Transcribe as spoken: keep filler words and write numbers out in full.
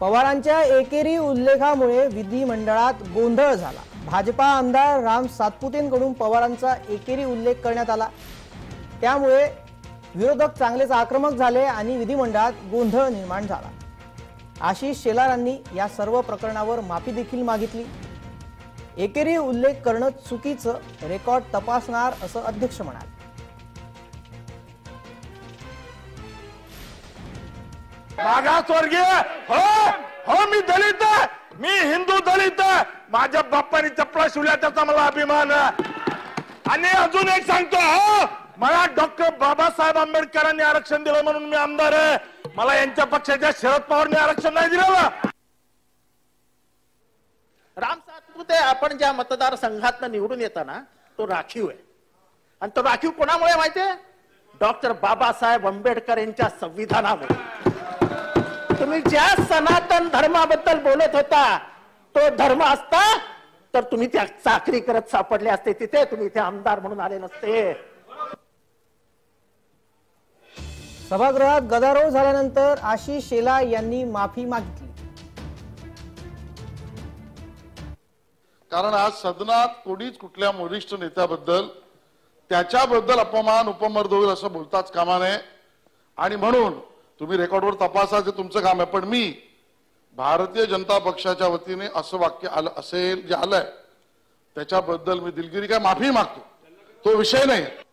पवारांच्या एकेरी उल्लेखामुळे विधिमंडळात गोंधळ झाला। भाजपा आमदार राम सातपुतेंकडून पवारांचा एकेरी उल्लेख करण्यात आला, त्यामुळे विरोधक चांगलेच आक्रमक झाले आणि विधिमंडळात गोंधळ निर्माण झाला। आशिष शेलारांनी या सर्व प्रकरणावर माफी देखील मागितली। एकेरी उल्लेख करणं चुकीचं, रेकॉर्ड तपासणार असं अध्यक्ष म्हणाले। मागासवर्गीय हो हो मी दलित आहे, मी हिंदू दलित आहे, माझ्या बाप्पाने चपला शिवल्या त्याचा मला अभिमान आहे। आणि अजून एक सांगतो, हो मला डॉक्टर बाबासाहेब आंबेडकरांनी आरक्षण दिलं म्हणून मी आमदार आहे, मला यांच्या पक्षाच्या शरद पवारने आरक्षण नाही दिलं। राम सातपुते आपण ज्या मतदारसंघातनं निवडून येताना तो राखीव आहे, आणि तो राखीव कोणामुळे माहितीये? डॉक्टर बाबासाहेब आंबेडकर यांच्या संविधानामुळे। तुम्ही ज्या सनातन धर्माबद्दल बोलत होता तो धर्म असता तर तुम्ही त्या चाकरी करत सापडले असते, तिथे तुम्ही इथे आमदार म्हणून आले नसते। सभागृहात गदारोळ झाल्यानंतर आशिष शेला यांनी माफी मागितली, कारण आज सदनात कोणीच कुठल्या वरिष्ठ नेत्याबद्दल त्याच्याबद्दल अपमान उपमर्द होईल असं बोलताच कामा नये। आणि म्हणून तुम्ही रेकॉर्डवर तपासायचं तुमचं काम आहे, पण मी भारतीय जनता पक्षाच्या वतीने असं वाक्य आलं असेल जे आलंय त्याच्याबद्दल मी दिलगिरी काय माफी मागतो, तो विषय नाही।